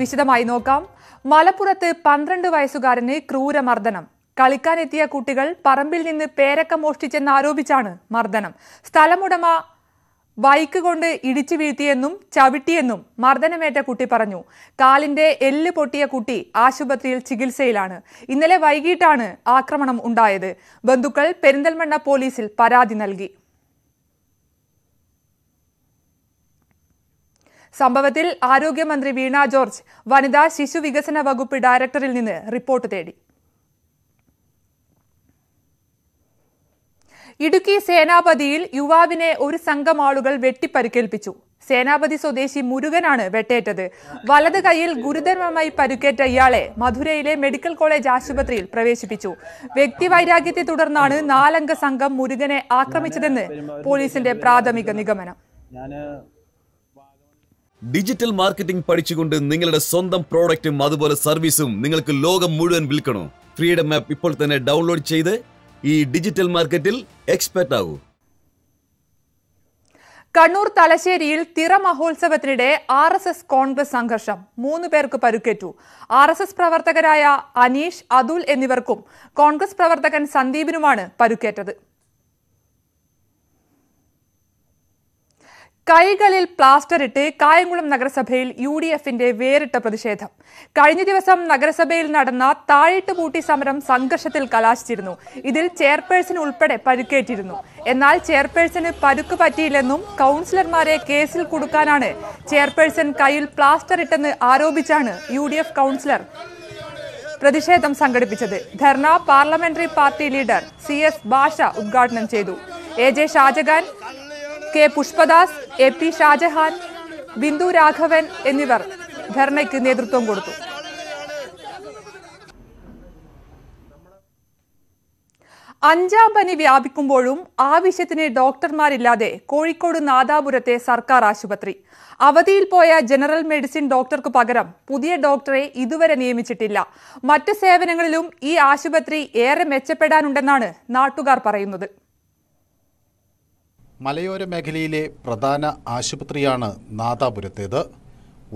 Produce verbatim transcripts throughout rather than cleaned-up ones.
വിശദമായി നോക്കാം. മലപ്പുറത്ത് പന്ത്രണ്ട് വയസ്സുകാരന് ക്രൂരമർദ്ദനം. കളിക്കാനെത്തിയ കുട്ടികൾ പറമ്പിൽ നിന്ന് പേരക്ക മോഷ്ടിച്ചെന്ന് ആരോപിച്ചാണ് മർദ്ദനം. സ്ഥലമുടമ ബൈക്ക് കൊണ്ട് ഇടിച്ചു വീഴ്ത്തിയെന്നും ചവിട്ടിയെന്നും മർദ്ദനമേറ്റ കുട്ടി പറഞ്ഞു. കാലിന്റെ എല്ല് പൊട്ടിയ കുട്ടി ആശുപത്രിയിൽ ചികിത്സയിലാണ്. ഇന്നലെ വൈകിട്ടാണ് ആക്രമണം ഉണ്ടായത്. ബന്ധുക്കൾ പെരിന്തൽമണ്ണ പോലീസിൽ പരാതി നൽകി. സംഭവത്തിൽ ആരോഗ്യമന്ത്രി വീണ ജോർജ് വനിതാ ശിശു വികസന വകുപ്പ് ഡയറക്ടറിൽ നിന്ന് റിപ്പോർട്ട് തേടി. ഇടുക്കി സേനാപതിയിൽ യുവാവിനെ ഒരു സംഘം ആളുകൾ വെട്ടിപ്പരിക്കേൽപ്പിച്ചു. സേനാപതി സ്വദേശി മുരുകനാണ് വെട്ടേറ്റത്. വലത് കൈയിൽ ഗുരുതരമായി പരിക്കേറ്റ ഇയാളെ മധുരയിലെ മെഡിക്കൽ കോളേജ് ആശുപത്രിയിൽ പ്രവേശിപ്പിച്ചു. വ്യക്തിവൈരാഗ്യത്തെ തുടർന്നാണ് നാലംഗ സംഘം മുരുകനെ ആക്രമിച്ചതെന്ന് പോലീസിന്റെ പ്രാഥമിക നിഗമനം. ഡിജിറ്റൽ മാർക്കറ്റിംഗ് പഠിച്ചുകൊണ്ട് നിങ്ങളുടെ സ്വന്തം പ്രോഡക്റ്റും അതുപോലെ സർവീസും നിങ്ങൾക്ക് ലോകം മുഴുവൻ വിൽക്കണോ? ഫ്രീഡം ആപ്പ് ഇപ്പോൾ തന്നെ ഡൗൺലോഡ് ചെയ്ത് ഈ ഡിജിറ്റൽ മാർക്കറ്റിൽ എക്സ്പെർട്ട് ആവൂ. കണ്ണൂർ തലശ്ശേരിയിൽ തിറ മഹോത്സവത്തിനിടെ ആർ എസ് എസ് കോൺഗ്രസ് സംഘർഷം. മൂന്ന് പേർക്ക് പരുക്കേറ്റു. ആർ എസ് എസ് പ്രവർത്തകരായ അനീഷ്, അതുൽ എന്നിവർക്കും കോൺഗ്രസ് പ്രവർത്തകൻ സന്ദീപിനുമാണ് പരുക്കേറ്റത്. കൈകളിൽ പ്ലാസ്റ്ററിട്ട് കായംകുളം നഗരസഭയിൽ യു ഡി എഫിന്റെ വേറിട്ട പ്രതിഷേധം. കഴിഞ്ഞ ദിവസം നഗരസഭയിൽ നടന്ന താഴിട്ടുപൂട്ടി സമരം സംഘർഷത്തിൽ കലാശിച്ചിരുന്നു. ഇതിൽ ചെയർപേഴ്സൺ ഉൾപ്പെടെ പരുക്കേറ്റിരുന്നു. എന്നാൽ ചെയർപേഴ്സന് പരുക്ക് പറ്റിയില്ലെന്നും കൗൺസിലർമാരെ കേസിൽ കുടുക്കാനാണ് ചെയർപേഴ്സൺ കയ്യിൽ പ്ലാസ്റ്ററിട്ടെന്ന് ആരോപിച്ചാണ് യു ഡി എഫ് കൗൺസിലർ പ്രതിഷേധം സംഘടിപ്പിച്ചത്. ധർണ parliamentary party leader C S ഭാഷ ഉദ്ഘാടനം ചെയ്തു. A J Shajahan, K Pushpadas, A P Shajahan, Bindu Raghavan എന്നിവർ ധർണയ്ക്ക് നേതൃത്വം കൊടുത്തു. അഞ്ചാം പനി വ്യാപിക്കുമ്പോഴും ആവശ്യത്തിന് ഡോക്ടർമാരില്ലാതെ കോഴിക്കോട് നാദാപുരത്തെ സർക്കാർ ആശുപത്രി. അവധിയിൽ പോയ ജനറൽ മെഡിസിൻ ഡോക്ടർക്ക് പകരം പുതിയ ഡോക്ടറെ ഇതുവരെ നിയമിച്ചിട്ടില്ല. മറ്റ് സേവനങ്ങളിലും ഈ ആശുപത്രി ഏറെ മെച്ചപ്പെടാനുണ്ടെന്നാണ് നാട്ടുകാർ പറയുന്നത്. മലയോര മേഖലയിലെ പ്രധാന ആശുപത്രിയാണ് നാദാപുരത്തേത്.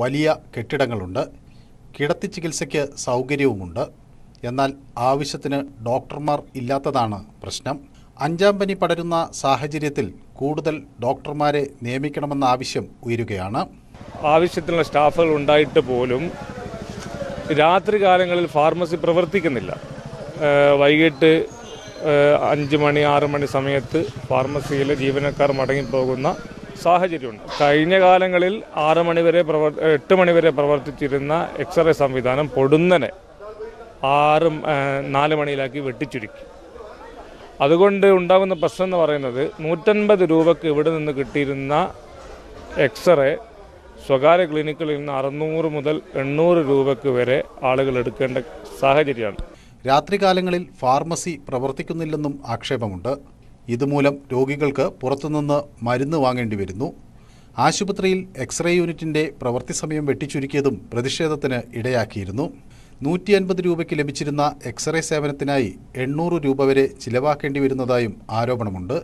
വലിയ കെട്ടിടങ്ങളുണ്ട്, കിടത്തി ചികിത്സയ്ക്ക് സൗകര്യവുമുണ്ട്. എന്നാൽ ആവശ്യത്തിന് ഡോക്ടർമാർ ഇല്ലാത്തതാണ് പ്രശ്നം. അഞ്ചാം പനി പടരുന്ന സാഹചര്യത്തിൽ കൂടുതൽ ഡോക്ടർമാരെ നിയമിക്കണമെന്ന ആവശ്യം ഉയരുകയാണ്. ആവശ്യത്തിനുള്ള സ്റ്റാഫുകൾ ഉണ്ടായിട്ട് പോലും രാത്രി കാലങ്ങളിൽ ഫാർമസി പ്രവർത്തിക്കുന്നില്ല. വൈകിട്ട് അഞ്ച് മണി ആറ് മണി സമയത്ത് ഫാർമസിയിലെ ജീവനക്കാർ മടങ്ങിപ്പോകുന്ന സാഹചര്യമുണ്ട്. കഴിഞ്ഞ കാലങ്ങളിൽ ആറ് മണിവരെ പ്രവർ എട്ട് മണിവരെ പ്രവർത്തിച്ചിരുന്ന എക്സ്റേ സംവിധാനം പൊടുന്നനെ ആറ് നാല് മണിയിലാക്കി വെട്ടിച്ചുരുക്കി. അതുകൊണ്ട് ഉണ്ടാകുന്ന പ്രശ്നം എന്ന് പറയുന്നത് നൂറ്റൻപത് രൂപക്ക് ഇവിടെ നിന്ന് കിട്ടിയിരുന്ന എക്സ്റേ സ്വകാര്യ ക്ലിനിക്കുകളിൽ നിന്ന് അറുന്നൂറ് മുതൽ എണ്ണൂറ് രൂപക്ക് വരെ ആളുകൾ എടുക്കേണ്ട സാഹചര്യമാണ്. രാത്രികാലങ്ങളിൽ ഫാർമസി പ്രവർത്തിക്കുന്നില്ലെന്നും ആക്ഷേപമുണ്ട്. ഇതുമൂലം രോഗികൾക്ക് പുറത്തുനിന്ന് മരുന്ന് വാങ്ങേണ്ടി വരുന്നു. ആശുപത്രിയിൽ എക്സ്റേ യൂണിറ്റിൻ്റെ പ്രവൃത്തി സമയം വെട്ടിച്ചുരുക്കിയതും പ്രതിഷേധത്തിന് ഇടയാക്കിയിരുന്നു. നൂറ്റി അൻപത് രൂപയ്ക്ക് ലഭിച്ചിരുന്ന എക്സ്റേ സേവനത്തിനായി എണ്ണൂറ് രൂപ വരെ ചിലവാക്കേണ്ടി വരുന്നതായും ആരോപണമുണ്ട്.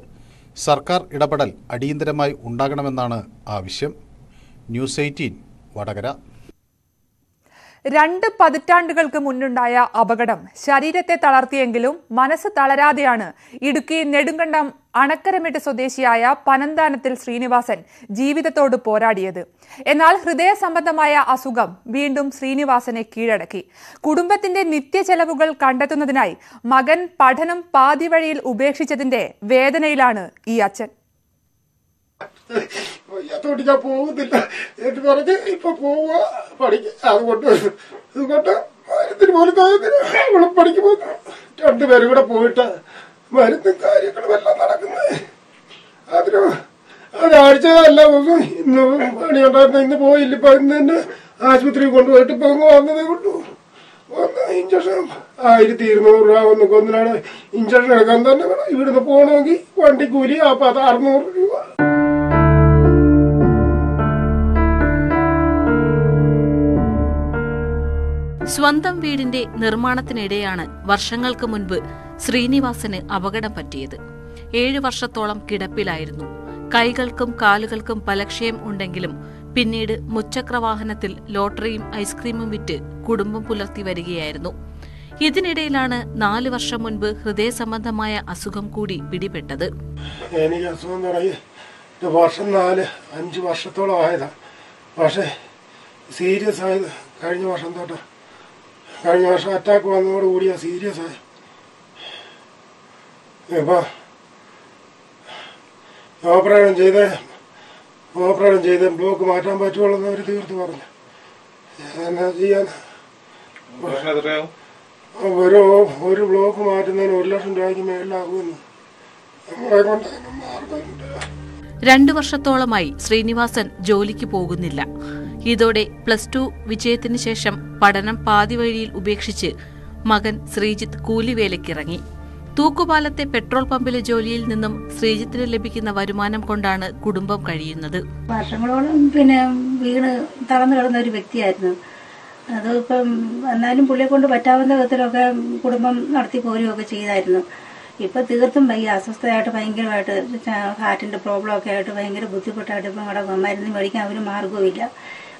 സർക്കാർ ഇടപെടൽ അടിയന്തരമായി ഉണ്ടാകണമെന്നാണ് ആവശ്യം. News eighteen Vadakara. രണ്ട് പതിറ്റാണ്ടുകൾക്ക് മുന്നുണ്ടായ അപകടം ശരീരത്തെ തളർത്തിയെങ്കിലും മനസ്സ് തളരാതെയാണ് ഇടുക്കി നെടുങ്കണ്ടം അണക്കരമിട്ട് സ്വദേശിയായ പനന്താനത്തിൽ ശ്രീനിവാസൻ ജീവിതത്തോട് പോരാടിയത്. എന്നാൽ ഹൃദയ സംബന്ധമായ അസുഖം വീണ്ടും ശ്രീനിവാസനെ കീഴടക്കി. കുടുംബത്തിന്റെ നിത്യ ചെലവുകൾ കണ്ടെത്തുന്നതിനായി മകൻ പഠനം പാതി വഴിയിൽ ഉപേക്ഷിച്ചതിന്റെ വേദനയിലാണ് ഈ അച്ഛൻ. ഞാൻ പോകുന്നില്ല എന്ന് പറഞ്ഞ് ഇപ്പൊ പോവുക പഠിക്ക. അതുകൊണ്ട് അതുകൊണ്ട് മരുന്നിന് പോലും അവളെ പഠിക്കുമ്പോൾ രണ്ടുപേരും കൂടെ പോയിട്ട് മരുന്നും കാര്യങ്ങളും എല്ലാം നടക്കുന്നത്. അതിന് അതാഴ്ച എല്ലാം ഇന്ന് പണിയുണ്ടായിരുന്നു. ഇന്ന് പോയില്ല. ഇപ്പൊ ഇന്ന് തന്നെ ആശുപത്രിയിൽ കൊണ്ടുപോയിട്ട് ഇപ്പൊ അങ്ങ് വന്നതേ കൊണ്ടു. ഇഞ്ചക്ഷൻ ആയിരത്തി ഇരുന്നൂറ് രൂപ ഒന്ന് കൊന്നിനാണ് ഇഞ്ചക്ഷൻ എടുക്കാൻ തന്നെ വേണം. ഇവിടുന്ന് പോകണമെങ്കിൽ വണ്ടി കൂലി അപ്പൊ അത് അറുന്നൂറ് രൂപ. സ്വന്തം വീടിന്റെ നിർമ്മാണത്തിനിടെയാണ് വർഷങ്ങൾക്ക് മുൻപ് ശ്രീനിവാസന് അപകടം പറ്റിയത്. ഏഴു വർഷത്തോളം കിടപ്പിലായിരുന്നു. കൈകൾക്കും കാലുകൾക്കും ബലക്ഷയം ഉണ്ടെങ്കിലും പിന്നീട് മുച്ചക്രവാഹനത്തിൽ ലോട്ടറിയും ഐസ്ക്രീമും വിറ്റ് കുടുംബം പുലർത്തി വരികയായിരുന്നു. ഇതിനിടയിലാണ് നാല് വർഷം മുൻപ് ഹൃദയ സംബന്ധമായ അസുഖം കൂടി പിടിപെട്ടത്. എനിക്ക് അസുഖം തുടങ്ങി വർഷം നാല് അഞ്ച് വർഷത്തോളം ആയതാണ്. പക്ഷേ സീരിയസ് ആയത് കഴിഞ്ഞ വർഷം തൊട്ട്. കഴിഞ്ഞ വർഷം അറ്റാക്ക് വന്നതോടുകൂടി സീരിയസ് ആയി. ഇപ്പം ഓപ്പറേഷൻ ചെയ്ത് ഓപ്പറേഷൻ ചെയ്ത് ബ്ലോക്ക് മാറ്റാൻ പറ്റുള്ളൂ എന്നവർ തീർത്ത് പറഞ്ഞു. എന്നാ ചെയ്യാൻ ഒരു ഒരു ബ്ലോക്ക് മാറ്റുന്നതിന് ഒരു ലക്ഷം രൂപയ്ക്ക് മേളിലാകുമെന്ന് നമ്മളെ കൊണ്ട് മാർഗമില്ല. രണ്ടു വർഷത്തോളമായി ശ്രീനിവാസൻ ജോലിക്ക് പോകുന്നില്ല. ഇതോടെ പ്ലസ് ടു വിജയത്തിന് ശേഷം പഠനം പാതിവഴിയിൽ ഉപേക്ഷിച്ച് മകൻ ശ്രീജിത്ത് കൂലിവേലയ്ക്കിറങ്ങി. തൂക്കുപാലത്തെ പെട്രോൾ പമ്പിലെ ജോലിയിൽ നിന്നും ശ്രീജിത്തിന് ലഭിക്കുന്ന വരുമാനം കൊണ്ടാണ് കുടുംബം കഴിയുന്നത്. വർഷങ്ങളോളം പിന്നെ വീണ് തളർന്നു കിടന്ന ഒരു വ്യക്തിയായിരുന്നു. അതിപ്പം എന്നാലും പുള്ളിയെ കൊണ്ട് പറ്റാവുന്ന വിധത്തിലൊക്കെ കുടുംബം നടത്തി പോരുകയൊക്കെ ചെയ്തായിരുന്നു. ഇപ്പം തീർത്തും ഭയങ്കര അസ്വസ്ഥയായിട്ട് ഭയങ്കരമായിട്ട് ഹാർട്ടിൻ്റെ പ്രോബ്ലം ഒക്കെ ആയിട്ട് ഭയങ്കര ബുദ്ധിമുട്ടായിട്ട് ഇപ്പം ഇവിടെ മരുന്ന് മേടിക്കാൻ ഒരു മാർഗ്ഗവുമില്ല.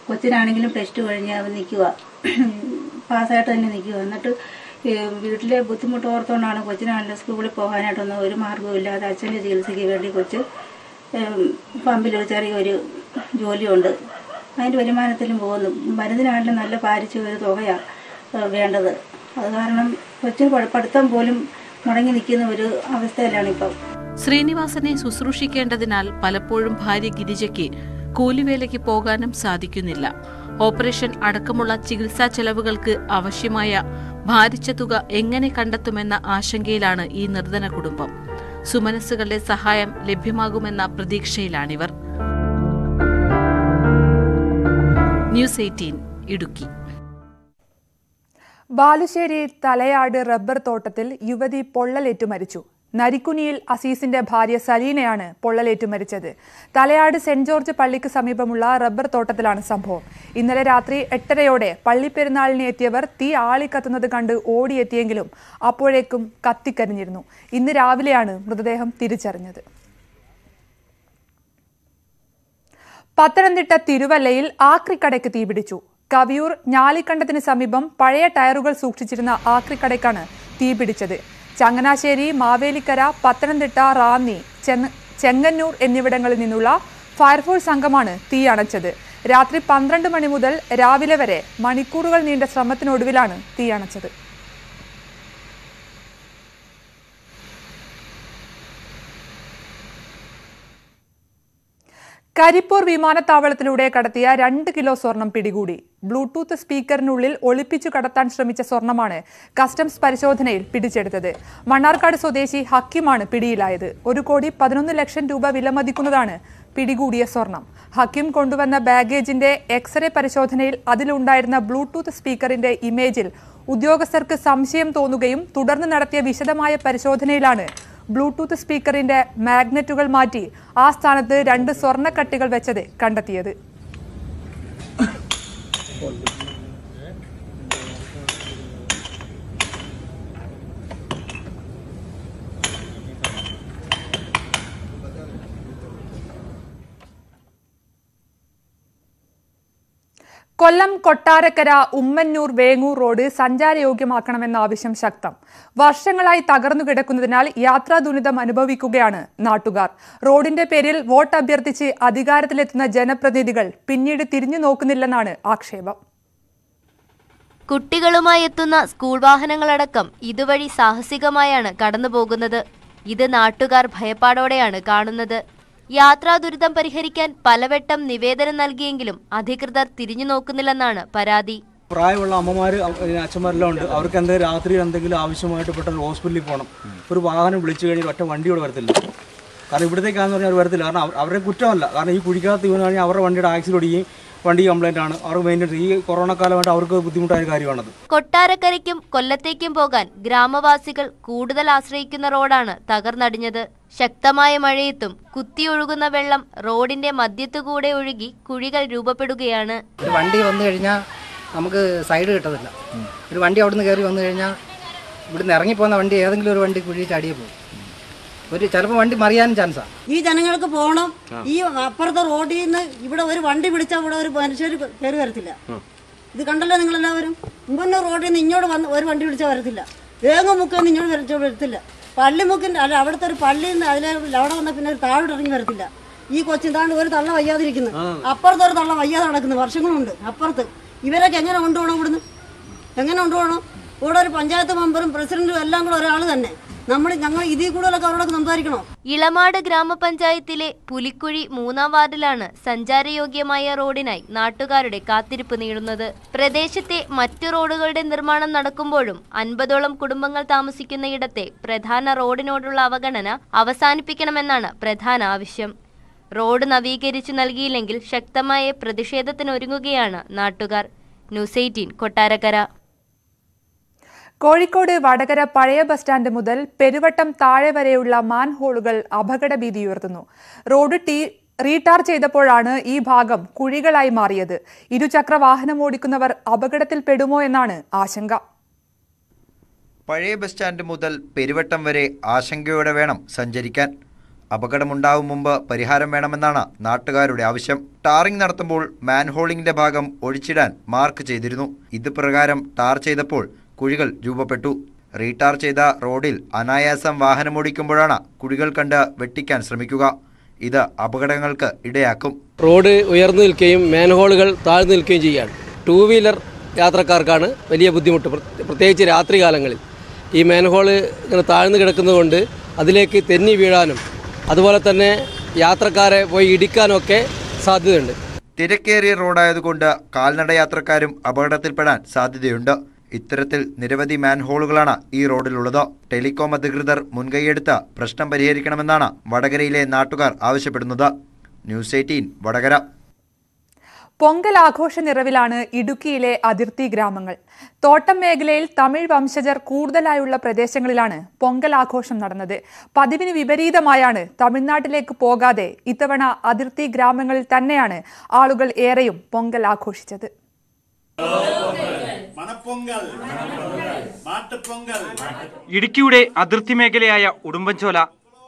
കൊച്ചിനാണെങ്കിലും പ്ലസ് ടു കഴിഞ്ഞ് അവൻ നിൽക്കുക, പാസ്സായിട്ട് തന്നെ നിൽക്കുക. എന്നിട്ട് വീട്ടിലെ ബുദ്ധിമുട്ട് ഓർത്തുകൊണ്ടാണ് കൊച്ചിനാണെങ്കിലും സ്കൂളിൽ പോകാനായിട്ടൊന്നും ഒരു മാർഗ്ഗവുമില്ലാതെ അച്ഛൻ്റെ ചികിത്സയ്ക്ക് വേണ്ടി കൊച്ച് പമ്പിലൊരു ചെറിയൊരു ജോലിയുണ്ട്. അതിൻ്റെ വരുമാനത്തിലും പോകുന്നു. മരുന്നിനാണെങ്കിലും നല്ല പാരിച്ച ഒരു തുകയാണ് വേണ്ടത്. അത് കാരണം കൊച്ചിന് പഠിത്തം പോലും മുടങ്ങി നിൽക്കുന്ന ഒരു അവസ്ഥയിലാണ് ഇപ്പോൾ. ശ്രീനിവാസനെ ശുശ്രൂഷിക്കേണ്ടതിനാൽ പലപ്പോഴും ഭാര്യ ഗിരിജയ്ക്ക് കൂലിവേലയ്ക്ക് പോകാനും സാധിക്കുന്നില്ല. ഓപ്പറേഷൻ അടക്കമുള്ള ചികിത്സാ ചെലവുകൾക്ക് ആവശ്യമായ ഭാരിച്ച തുക എങ്ങനെ കണ്ടെത്തുമെന്ന ആശങ്കയിലാണ് ഈ നിർധന കുടുംബം. സുമനസ്സുകളുടെ സഹായം ലഭ്യമാകുമെന്ന പ്രതീക്ഷയിലാണിവർ. ന്യൂസ് പതിനേഴ് ഇടുക്കി. ബാലുശ്ശേരി തലയാട് റബ്ബർ തോട്ടത്തിൽ യുവതി പൊള്ളലേറ്റു മരിച്ചു. നരിക്കുനിയിൽ അസീസിന്റെ ഭാര്യ സലീനയാണ് പൊള്ളലേറ്റു മരിച്ചത്. തലയാട് സെന്റ് ജോർജ് പള്ളിക്ക് സമീപമുള്ള റബ്ബർ തോട്ടത്തിലാണ് സംഭവം. ഇന്നലെ രാത്രി എട്ടരയോടെ പള്ളിപ്പെരുന്നാളിന് എത്തിയവർ തീ ആളിക്കത്തുന്നത് കണ്ട് ഓടിയെത്തിയെങ്കിലും അപ്പോഴേക്കും കത്തിക്കരിഞ്ഞിരുന്നു. ഇന്ന് രാവിലെയാണ് മൃതദേഹം തിരിച്ചറിഞ്ഞത്. പത്തനംതിട്ട തിരുവല്ലയിൽ ആക്രിക്കടയ്ക്ക് തീപിടിച്ചു. കവിയൂർ ഞാലിക്കണ്ടത്തിന് സമീപം പഴയ ടയറുകൾ സൂക്ഷിച്ചിരുന്ന ആക്രിക്കടയ്ക്കാണ് തീപിടിച്ചത്. ചങ്ങനാശ്ശേരി, മാവേലിക്കര, പത്തനംതിട്ട, റാന്നി, ചെങ്ങന്നൂർ എന്നിവിടങ്ങളിൽ നിന്നുള്ള ഫയർഫോഴ്സ് സംഘമാണ് തീ അണച്ചത്. രാത്രി പന്ത്രണ്ട് മണി മുതൽ രാവിലെ വരെ മണിക്കൂറുകൾ നീണ്ട ശ്രമത്തിനൊടുവിലാണ് തീ അണച്ചത്. കരിപ്പൂർ വിമാനത്താവളത്തിലൂടെ കടത്തിയ രണ്ട് കിലോ സ്വർണം പിടികൂടി. ബ്ലൂടൂത്ത് സ്പീക്കറിനുള്ളിൽ ഒളിപ്പിച്ചു കടത്താൻ ശ്രമിച്ച സ്വർണമാണ് കസ്റ്റംസ് പരിശോധനയിൽ പിടിച്ചെടുത്തത്. മണ്ണാർക്കാട് സ്വദേശി ഹക്കിമാണ് പിടിയിലായത്. ഒരു കോടി പതിനൊന്ന് ലക്ഷം രൂപ വിലമതിക്കുന്നതാണ് പിടികൂടിയ സ്വർണം. ഹക്കിം കൊണ്ടുവന്ന ബാഗേജിന്റെ എക്സ്റേ പരിശോധനയിൽ അതിലുണ്ടായിരുന്ന ബ്ലൂടൂത്ത് സ്പീക്കറിന്റെ ഇമേജിൽ ഉദ്യോഗസ്ഥർക്ക് സംശയം തോന്നുകയും തുടർന്ന് നടത്തിയ വിശദമായ പരിശോധനയിലാണ് ബ്ലൂടൂത്ത് സ്പീക്കറിന്റെ മാഗ്നറ്റുകൾ മാറ്റി ആ സ്ഥാനത്ത് രണ്ട് സ്വർണ്ണക്കട്ടികൾ വെച്ചത് കണ്ടെത്തിയത്. കൊല്ലം കൊട്ടാരക്കര ഉമ്മന്നൂർ വേങ്ങൂർ റോഡ് സഞ്ചാരയോഗ്യമാക്കണമെന്ന ആവശ്യം ശക്തം. വർഷങ്ങളായി തകർന്നു കിടക്കുന്നതിനാൽ യാത്രാ ദുരിതം അനുഭവിക്കുകയാണ് നാട്ടുകാർ. റോഡിന്റെ പേരിൽ വോട്ട് അഭ്യർത്ഥിച്ച് അധികാരത്തിലെത്തുന്ന ജനപ്രതിനിധികൾ പിന്നീട് തിരിഞ്ഞു നോക്കുന്നില്ലെന്നാണ് ആക്ഷേപം. കുട്ടികളുമായി എത്തുന്ന സ്കൂൾ വാഹനങ്ങളടക്കം ഇതുവഴി സാഹസികമായാണ് കടന്നുപോകുന്നത്. ഇത് നാട്ടുകാർ ഭയപ്പാടോടെയാണ് കാണുന്നത്. യാത്രാ ദുരിതം പരിഹരിക്കാൻ പലവട്ടം നിവേദനം നൽകിയെങ്കിലും അധികൃതർ തിരിഞ്ഞു നോക്കുന്നില്ലെന്നാണ് പരാതി. പ്രായമുള്ള അമ്മമാര് അച്ഛന്മാരെല്ലാം ഉണ്ട്. അവർക്ക് എന്തെങ്കിലും രാത്രി എന്തെങ്കിലും ആവശ്യമായിട്ട് പെട്ടെന്ന് ഹോസ്പിറ്റലിൽ പോകണം. ഒരു വാഹനം വിളിച്ചു കഴിഞ്ഞാൽ ഒറ്റ വണ്ടിയോട് വരത്തില്ല. കാരണം ഇവിടത്തേക്കാന്ന് പറഞ്ഞാൽ അവർ വരത്തില്ല. കാരണം അവരുടെ കുറ്റമല്ല. കാരണം ഈ കുഴിക്കാത്ത ഇവനാണെങ്കിൽ അവരുടെ വണ്ടിയുടെ ആക്സിഡന്റ് ഒടിക്കുകയും വണ്ടി കംപ്ലൈന്റ് ആണ്. അവർക്ക് മെയിൻ്റെയിൻ ഈ കൊറോണ കാലമായിട്ട് അവർക്ക് ബുദ്ധിമുട്ടായ കാര്യമാണത്. കൊട്ടാരക്കരയ്ക്കും കൊല്ലത്തേക്കും പോകാൻ ഗ്രാമവാസികൾ കൂടുതൽ ആശ്രയിക്കുന്ന റോഡാണ് തകർന്നടിഞ്ഞത്. ശക്തമായ മഴയത്തും കുത്തിയൊഴുകുന്ന വെള്ളം റോഡിന്റെ മധ്യത്തുകൂടെ ഒഴുകി കുഴികൾ രൂപപ്പെടുകയാണ്. ഒരു വണ്ടി വന്നു കഴിഞ്ഞാൽ നമുക്ക് സൈഡ് കിട്ടത്തില്ല. ഒരു വണ്ടി അവിടുന്ന് കയറി വന്നു കഴിഞ്ഞാൽ ഇവിടുന്ന് ഇറങ്ങിപ്പോകുന്ന വണ്ടി ഏതെങ്കിലും ഒരു വണ്ടി കുഴി ചാടിയേ പോകും. ഒരു ചിലപ്പോൾ വണ്ടി മറിയാനും ചാൻസാണ്. ഈ ജനങ്ങൾക്ക് പോകണം. ഈ അപ്പുറത്തെ റോഡിൽ നിന്ന് ഇവിടെ ഒരു വണ്ടി പിടിച്ചാൽ ഇവിടെ ഒരു മനുഷ്യർ കയറി വരത്തില്ല. ഇത് കണ്ടല്ലോ നിങ്ങളെല്ലാവരും. മുമ്പൊന്നും റോഡിൽ നിന്ന് ഇങ്ങോട്ട് വന്ന് ഒരു വണ്ടി പിടിച്ചാൽ വരത്തില്ല. ഏങ്ങും മുക്കൊന്നും ഇങ്ങോട്ട് വരച്ച വരത്തില്ല. പള്ളിമുക്കിൻ്റെ അല്ല അവിടുത്തെ ഒരു പള്ളിയിൽ നിന്ന് അതിലെ അവിടെ വന്നാൽ പിന്നെ ഒരു താഴോട്ട് ഇറങ്ങി വരത്തില്ല. ഈ കൊച്ചിൻ താണ്ട് ഒരു തള്ള വയ്യാതിരിക്കുന്നത്, അപ്പുറത്ത് ഒരു തള്ള വയ്യാതെ നടക്കുന്നത് വർഷങ്ങളുണ്ട്. അപ്പുറത്ത് ഇവരൊക്കെ എങ്ങനെ കൊണ്ടുപോകണം? ഇവിടുന്ന് എങ്ങനെ കൊണ്ടുപോകണം? ഇവിടെ ഒരു പഞ്ചായത്ത് മെമ്പറും പ്രസിഡന്റും എല്ലാം കൂടെ ഒരാൾ തന്നെ. നമ്മൾ ഞങ്ങൾ ഇതിൽ കൂടുതലൊക്കെ അവരോടൊക്കെ സംസാരിക്കണോ? ഇളമാട് ഗ്രാമപഞ്ചായത്തിലെ പുലിക്കുഴി മൂന്നാം വാർഡിലാണ് സഞ്ചാരയോഗ്യമായ റോഡിനായി നാട്ടുകാരുടെ കാത്തിരിപ്പ് നീളുന്നത്. പ്രദേശത്തെ മറ്റു റോഡുകളുടെ നിർമ്മാണം നടക്കുമ്പോഴും അൻപതോളം കുടുംബങ്ങൾ താമസിക്കുന്നയിടത്തെ പ്രധാന റോഡിനോടുള്ള അവഗണന അവസാനിപ്പിക്കണമെന്നാണ് പ്രധാന ആവശ്യം. റോഡ് നവീകരിച്ചു നൽകിയില്ലെങ്കിൽ ശക്തമായ പ്രതിഷേധത്തിനൊരുങ്ങുകയാണ് നാട്ടുകാർ. News eighteen Kottarakkara. കോഴിക്കോട് വടകര പഴയ ബസ് സ്റ്റാൻഡ് മുതൽ പെരുവട്ടം താഴെ വരെയുള്ള മാൻഹോളുകൾ അപകട ഭീതി ഉയർത്തുന്നു. റോഡ് ടീ റീടാർ ചെയ്തപ്പോഴാണ് ഈ ഭാഗം കുഴികളായി മാറിയത്. ഇരുചക്ര വാഹനമോടിക്കുന്നവർ അപകടത്തിൽപ്പെടുമോ എന്നാണ് ആശങ്ക. പഴയ ബസ് സ്റ്റാൻഡ് മുതൽ പെരുവട്ടം വരെ ആശങ്കയോടെ വേണം സഞ്ചരിക്കാൻ. അപകടമുണ്ടാവും മുമ്പ് പരിഹാരം വേണമെന്നാണ് നാട്ടുകാരുടെ ആവശ്യം. ടാറിംഗ് നടത്തുമ്പോൾ മാൻഹോളിങ്ങിന്റെ ഭാഗം ഒഴിച്ചിടാൻ മാർക്ക് ചെയ്തിരുന്നു. ഇത് പ്രകാരം ടാർ ചെയ്തപ്പോൾ കുഴികൾ രൂപപ്പെട്ടു. റീടാർ ചെയ്ത റോഡിൽ അനായാസം വാഹനമോടിക്കുമ്പോഴാണ് കുഴികൾ കണ്ട് വെട്ടിക്കാൻ ശ്രമിക്കുക. ഇത് അപകടങ്ങൾക്ക് ഇടയാക്കും. റോഡ് ഉയർന്നു നിൽക്കുകയും മാൻഹോളുകൾ താഴ്ന്നു നിൽക്കുകയും ചെയ്യുകയാണ്. ടൂ വീലർ യാത്രക്കാർക്കാണ് വലിയ ബുദ്ധിമുട്ട്. പ്രത്യേകിച്ച് രാത്രികാലങ്ങളിൽ ഈ മാൻഹോള് ഇങ്ങനെ താഴ്ന്നു കിടക്കുന്നതുകൊണ്ട് അതിലേക്ക് തെന്നി വീഴാനും അതുപോലെ തന്നെ യാത്രക്കാരെ പോയി ഇടിക്കാനൊക്കെ സാധ്യതയുണ്ട്. തിരക്കേറിയ റോഡായതുകൊണ്ട് കാൽനട യാത്രക്കാരും അപകടത്തിൽപ്പെടാൻ സാധ്യതയുണ്ട്. ഇത്തരത്തിൽ നിരവധി മാൻഹോളുകളാണ് ഈ റോഡിലുള്ളത്. ടെലികോം അധികൃതർ മുൻകൈയെടുത്ത് പ്രശ്നം പരിഹരിക്കണമെന്നാണ് വടകരയിലെ നാട്ടുകാർ ആവശ്യപ്പെടുന്നത്. News eighteen Vadakara. പൊങ്കൽ ആഘോഷ നിറവിലാണ് ഇടുക്കിയിലെ അതിർത്തി ഗ്രാമങ്ങൾ. തോട്ടം മേഖലയിൽ തമിഴ് വംശജർ കൂടുതലായുള്ള പ്രദേശങ്ങളിലാണ് പൊങ്കൽ ആഘോഷം നടന്നത്. പതിവിന് വിപരീതമായാണ് തമിഴ്നാട്ടിലേക്ക് പോകാതെ ഇത്തവണ അതിർത്തി ഗ്രാമങ്ങളിൽ തന്നെയാണ് ആളുകൾ ഏറെയും പൊങ്കൽ ആഘോഷിച്ചത്. ഇടുക്കിയുടെ അതിർത്തി മേഖലയായ ഉടുമ്പൻചോല,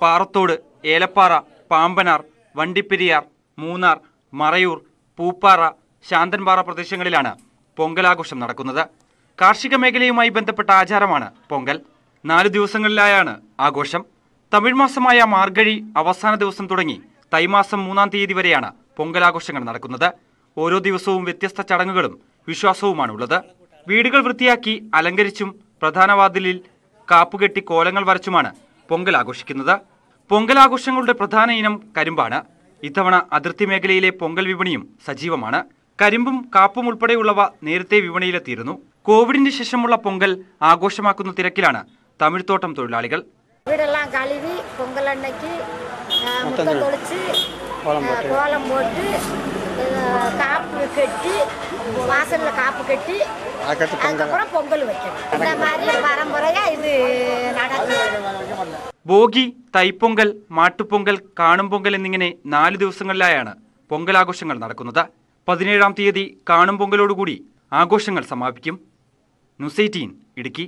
പാറത്തോട്, ഏലപ്പാറ, പാമ്പനാർ, വണ്ടിപ്പെരിയാർ, മൂന്നാർ, മറയൂർ, പൂപ്പാറ, ശാന്തൻപാറ പ്രദേശങ്ങളിലാണ് പൊങ്കലാഘോഷം നടക്കുന്നത്. കാർഷിക മേഖലയുമായി ബന്ധപ്പെട്ട ആചാരമാണ് പൊങ്കൽ. നാലു ദിവസങ്ങളിലായാണ് ആഘോഷം. തമിഴ് മാസമായ മാർഗഴി അവസാന ദിവസം തുടങ്ങി തൈമാസം മൂന്നാം തീയതി വരെയാണ് പൊങ്കലാഘോഷങ്ങൾ നടക്കുന്നത്. ഓരോ ദിവസവും വ്യത്യസ്ത ചടങ്ങുകളും വിശ്വാസവുമാണുള്ളത്. വീടുകൾ വൃത്തിയാക്കി അലങ്കരിച്ചും പ്രധാന വാതിലിൽ കാപ്പുകെട്ടി കോലങ്ങൾ വരച്ചുമാണ് പൊങ്കൽ ആഘോഷിക്കുന്നത്. പൊങ്കലാഘോഷങ്ങളുടെ പ്രധാന ഇനം കരിമ്പാണ്. ഇത്തവണ അതിർത്തി മേഖലയിലെ പൊങ്കൽ വിപണിയും സജീവമാണ്. കരിമ്പും കാപ്പും ഉൾപ്പെടെയുള്ളവ നേരത്തെ വിപണിയിലെത്തിയിരുന്നു. കോവിഡിന് ശേഷമുള്ള പൊങ്കൽ ആഘോഷമാക്കുന്ന തിരക്കിലാണ് തമിഴ് തോട്ടം തൊഴിലാളികൾ. വീടെല്ലാം കഴുകി പൊങ്കലണ്ണയ്ക്ക് മുട്ടം പൊളിച്ച് കോലം പോട്ട് കാപ്പ് കെട്ടി വാസലിൽ കാപ്പ് കെട്ടി അതുക്കപ്പുറം പൊങ്കൽ വെക്കണം. ഇതേ മാതിരി പരമ്പരയാ ഇത് നടക്കുന്നത്. ഭോഗി, തൈപ്പൊങ്കൽ, മാട്ടുപൊങ്കൽ, കാണുംപൊങ്കൽ എന്നിങ്ങനെ നാലു ദിവസങ്ങളിലായാണ് പൊങ്കലാഘോഷങ്ങൾ നടക്കുന്നത്. പതിനേഴാം തീയതി കാണുംപൊങ്കലോടുകൂടി ആഘോഷങ്ങൾ സമാപിക്കും. News eighteen Idukki.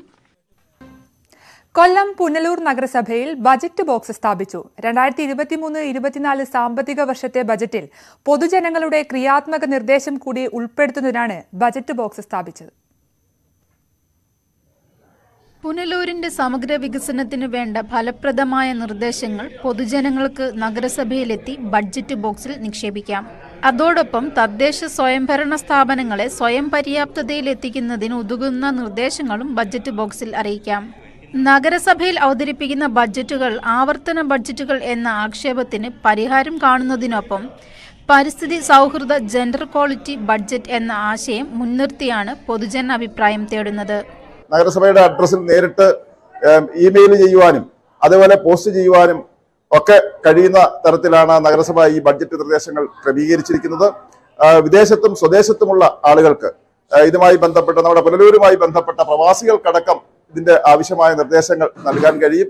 കൊല്ലം പുനലൂർ നഗരസഭയിൽ ബജറ്റ് ബോക്സ് സ്ഥാപിച്ചു. രണ്ടായിരത്തി ഇരുപത്തിമൂന്ന് ഇരുപത്തിനാല് സാമ്പത്തിക വർഷത്തെ ബജറ്റിൽ പൊതുജനങ്ങളുടെ ക്രിയാത്മക നിർദ്ദേശം കൂടി ഉൾപ്പെടുത്തുന്നതിനാണ് ബജറ്റ് ബോക്സ് സ്ഥാപിച്ചത്. പുനലൂരിന്റെ സമഗ്ര വികസനത്തിന് വേണ്ട ഫലപ്രദമായ നിർദ്ദേശങ്ങൾ പൊതുജനങ്ങൾക്ക് നഗരസഭയിലെത്തി ബഡ്ജറ്റ് ബോക്സിൽ നിക്ഷേപിക്കാം. അതോടൊപ്പം തദ്ദേശ സ്വയംഭരണ സ്ഥാപനങ്ങളെ സ്വയം പര്യാപ്തതയിലെത്തിക്കുന്നതിന് ഉതകുന്ന നിർദ്ദേശങ്ങളും ബഡ്ജറ്റ് ബോക്സിൽ അറിയിക്കാം. നഗരസഭയിൽ അവതരിപ്പിക്കുന്ന ബഡ്ജറ്റുകൾ ആവർത്തന ബഡ്ജറ്റുകൾ എന്ന ആക്ഷേപത്തിന് പരിഹാരം കാണുന്നതിനൊപ്പം പരിസ്ഥിതി സൗഹൃദ ജെൻഡർ ക്വാളിറ്റി ബഡ്ജറ്റ് എന്ന ആശയം മുൻനിർത്തിയാണ് പൊതുജന അഭിപ്രായം തേടുന്നത്. നഗരസഭയുടെ അഡ്രസ്സിൽ നേരിട്ട് ഇമെയിൽ ചെയ്യുവാനും അതുപോലെ പോസ്റ്റ് ചെയ്യുവാനും ഒക്കെ കഴിയുന്ന തരത്തിലാണ് നഗരസഭ ഈ ബഡ്ജറ്റ് നിർദ്ദേശങ്ങൾ ക്രമീകരിച്ചിരിക്കുന്നത്. വിദേശത്തും സ്വദേശത്തുമുള്ള ആളുകൾക്ക് ഇതുമായി ബന്ധപ്പെട്ട നമ്മുടെ പുനലൂരുമായി ബന്ധപ്പെട്ട പ്രവാസികൾക്കടക്കം ഇതിന്റെ ആവശ്യമായ നിർദ്ദേശങ്ങൾ നൽകാൻ കഴിയും.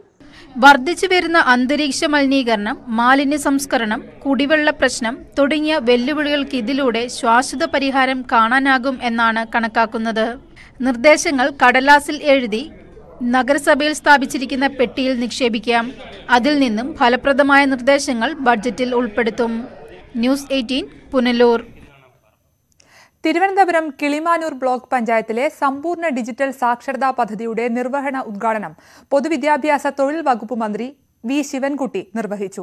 വർദ്ധിച്ചു വരുന്ന അന്തരീക്ഷ മലിനീകരണം, മാലിന്യ സംസ്കരണം, കുടിവെള്ള പ്രശ്നം തുടങ്ങിയ വെല്ലുവിളികൾക്ക് ഇതിലൂടെ ശാശ്വത പരിഹാരം കാണാനാകും എന്നാണ് കണക്കാക്കുന്നത്. നിർദ്ദേശങ്ങൾ കടലാസിൽ എഴുതി നഗരസഭയിൽ സ്ഥാപിച്ചിരിക്കുന്ന പെട്ടിയിൽ നിക്ഷേപിക്കാം. അതിൽ നിന്നും ഫലപ്രദമായ നിർദ്ദേശങ്ങൾ ബഡ്ജറ്റിൽ ഉൾപ്പെടുത്തും. News eighteen Punalur. Thiruvananthapuram Kilimanoor block പഞ്ചായത്തിലെ സമ്പൂർണ്ണ ഡിജിറ്റൽ സാക്ഷരതാ പദ്ധതിയുടെ നിർവഹണ ഉദ്ഘാടനം പൊതുവിദ്യാഭ്യാസ തൊഴിൽ വകുപ്പ് മന്ത്രി വി ശിവൻകുട്ടി നിർവഹിച്ചു.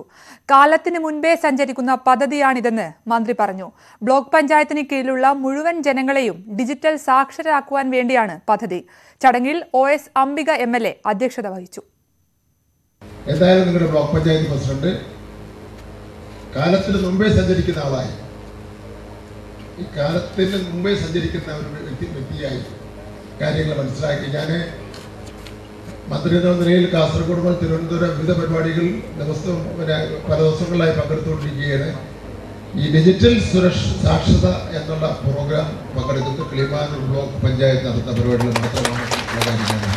കാലത്തിന് മുൻപേ സഞ്ചരിക്കുന്ന പദ്ധതിയാണിതെന്ന് മന്ത്രി പറഞ്ഞു. ബ്ലോക്ക് പഞ്ചായത്തിന് കീഴിലുള്ള മുഴുവൻ ജനങ്ങളെയും ഡിജിറ്റൽ സാക്ഷരരാക്കുവാൻ വേണ്ടിയാണ് പദ്ധതി. ചടങ്ങിൽ O S Ambika M L A അധ്യക്ഷത വഹിച്ചു. എന്തായാലും നിങ്ങളുടെ ബ്ലോക്ക് പഞ്ചായത്ത് പ്രസിഡന്റ് കാലത്തിന് മുമ്പേ സഞ്ചരിക്കുന്ന ആളായി, ഈ കാലത്തിന് മുമ്പേ സഞ്ചരിക്കുന്ന ഒരു വ്യക്തി വ്യക്തിയായി കാര്യങ്ങൾ മനസ്സിലാക്കി. ഞാൻ മന്ത്രി എന്ന നിലയിൽ കാസർഗോഡ് മുതൽ തിരുവനന്തപുരം വിവിധ പരിപാടികൾ ദിവസവും പിന്നെ പല ദിവസങ്ങളിലായി പങ്കെടുത്തുകൊണ്ടിരിക്കുകയാണ്. ഈ ഡിജിറ്റൽ സുരക്ഷ സാക്ഷരത എന്നുള്ള പ്രോഗ്രാം പങ്കെടുക്കുന്നത് കിളിമാനൂർ ബ്ലോക്ക് പഞ്ചായത്ത് നടത്തുന്ന പരിപാടികൾ മാത്രമാണ്. ആഗ്രഹിക്കുന്നു.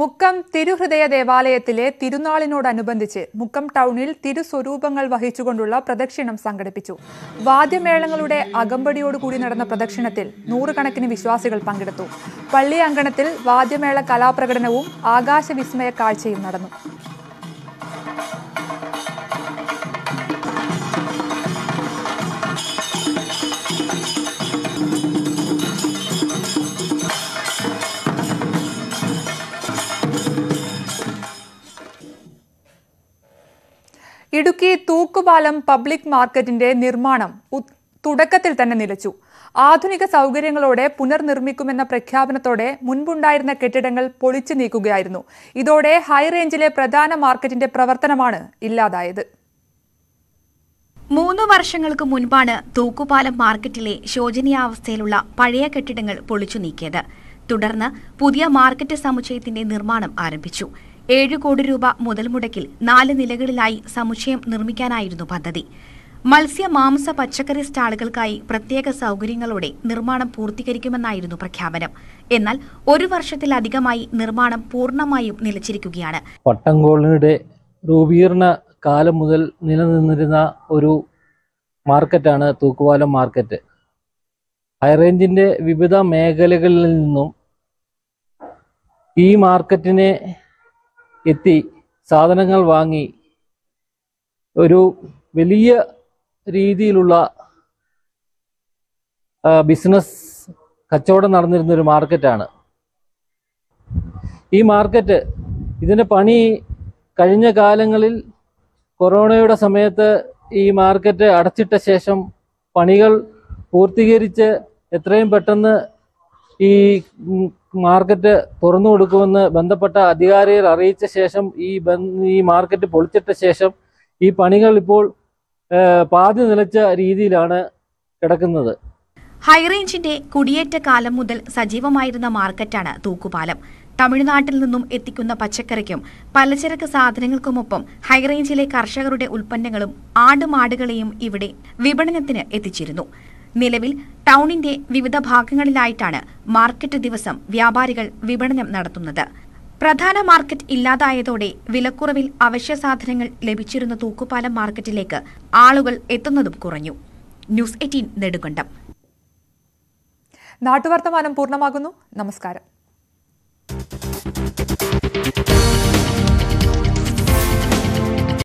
മുക്കം തിരുഹൃദയ ദേവാലയത്തിലെ തിരുനാളിനോടനുബന്ധിച്ച് മുക്കം ടൗണിൽ തിരുസ്വരൂപങ്ങൾ വഹിച്ചുകൊണ്ടുള്ള പ്രദക്ഷിണം സംഘടിപ്പിച്ചു. വാദ്യമേളങ്ങളുടെ അകമ്പടിയോടുകൂടി നടന്ന പ്രദക്ഷിണത്തിൽ നൂറുകണക്കിന് വിശ്വാസികൾ പങ്കെടുത്തു. പള്ളി അങ്കണത്തിൽ വാദ്യമേള കലാപ്രകടനവും ആകാശവിസ്മയ കാഴ്ചയും നടന്നു. ഇടുക്കി തൂക്കുപാലം പബ്ലിക് മാർക്കറ്റിന്റെ നിർമ്മാണം തുടക്കത്തിൽ തന്നെ നിലച്ചു. ആധുനിക സൗകര്യങ്ങളോടെ പുനർനിർമ്മിക്കുമെന്ന പ്രഖ്യാപനത്തോടെ മുൻപുണ്ടായിരുന്ന കെട്ടിടങ്ങൾ പൊളിച്ചു നീക്കുകയായിരുന്നു. ഇതോടെ ഹൈറേഞ്ചിലെ പ്രധാന മാർക്കറ്റിന്റെ പ്രവർത്തനമാണ് ഇല്ലാതായത്. മൂന്ന് വർഷങ്ങൾക്ക് മുൻപാണ് തൂക്കുപാലം മാർക്കറ്റിലെ ശോചനീയാവസ്ഥയിലുള്ള പഴയ കെട്ടിടങ്ങൾ പൊളിച്ചു നീക്കിയത്. തുടർന്ന് പുതിയ മാർക്കറ്റ് സമുച്ചയത്തിന്റെ നിർമ്മാണം ആരംഭിച്ചു. ഏഴ് കോടി രൂപ മുതൽ മുടക്കിൽ നാല് നിലകളിലായി സമുച്ചയം നിർമ്മിക്കാനായിരുന്നു പദ്ധതി. മത്സ്യ മാംസ പച്ചക്കറി സ്റ്റാളുകൾക്കായി പ്രത്യേക സൗകര്യങ്ങളോടെ നിർമ്മാണം പൂർത്തീകരിക്കുമെന്നായിരുന്നു പ്രഖ്യാപനം. എന്നാൽ ഒരു വർഷത്തിലധികമായി നിർമ്മാണം പൂർണ്ണമായും നിലച്ചിരിക്കുകയാണ്. പട്ടംകോളിയുടെ രൂപീകരണ കാലം മുതൽ നിലനിന്നിരുന്ന ഒരു മാർക്കറ്റാണ് തൂക്കുപാലം മാർക്കറ്റ്. ഹൈറേഞ്ചിന്റെ വിവിധ മേഖലകളിൽ നിന്നും ഈ മാർക്കറ്റിനെ എത്തി സാധനങ്ങൾ വാങ്ങി ഒരു വലിയ രീതിയിലുള്ള ബിസിനസ് കച്ചവടം നടന്നിരുന്നൊരു മാർക്കറ്റാണ് ഈ മാർക്കറ്റ്. ഇതിൻ്റെ പണി കഴിഞ്ഞ കാലങ്ങളിൽ കൊറോണയുടെ സമയത്ത് ഈ മാർക്കറ്റ് അടച്ചിട്ട ശേഷം പണികൾ പൂർത്തീകരിച്ച് എത്രയും പെട്ടെന്ന് ഈ മാർക്കറ്റ് തുറന്നു കൊടുക്കുമെന്ന് ബന്ധപ്പെട്ട അധികാരികൾ അറിയിച്ച ശേഷം ഈ ഈ മാർക്കറ്റ് പൊളിച്ചിട്ട ശേഷം ഈ പണികൾ ഇപ്പോൾ പാതി നിലച്ച രീതിയിലാണ് കിടക്കുന്നത്. ഹൈറേഞ്ചിന്റെ കുടിയേറ്റ കാലം മുതൽ സജീവമായിരുന്ന മാർക്കറ്റാണ് തൂക്കുപാലം. തമിഴ്നാട്ടിൽ നിന്നും എത്തിക്കുന്ന പച്ചക്കറിക്കും പലചരക്ക് സാധനങ്ങൾക്കുമൊപ്പം ഹൈറേഞ്ചിലെ കർഷകരുടെ ഉൽപ്പന്നങ്ങളും ആടുമാടുകളെയും ഇവിടെ വിപണനത്തിന് എത്തിച്ചിരുന്നു. നിലവിൽ ടൗണിന്റെ വിവിധ ഭാഗങ്ങളിലായിട്ടാണ് മാർക്കറ്റ് ദിവസം വ്യാപാരികൾ വിപണനം നടത്തുന്നത്. പ്രധാന മാർക്കറ്റ് ഇല്ലാതായതോടെ വിലക്കുറവിൽ അവശ്യ സാധനങ്ങൾ ലഭിച്ചിരുന്ന തൂക്കുപാലം മാർക്കറ്റിലേക്ക് ആളുകൾ എത്തുന്നതും കുറഞ്ഞു. News eighteen Nedumkandam. നാട്ടുവർത്തമാനം പൂർണ്ണമാകുന്നു. നമസ്കാരം.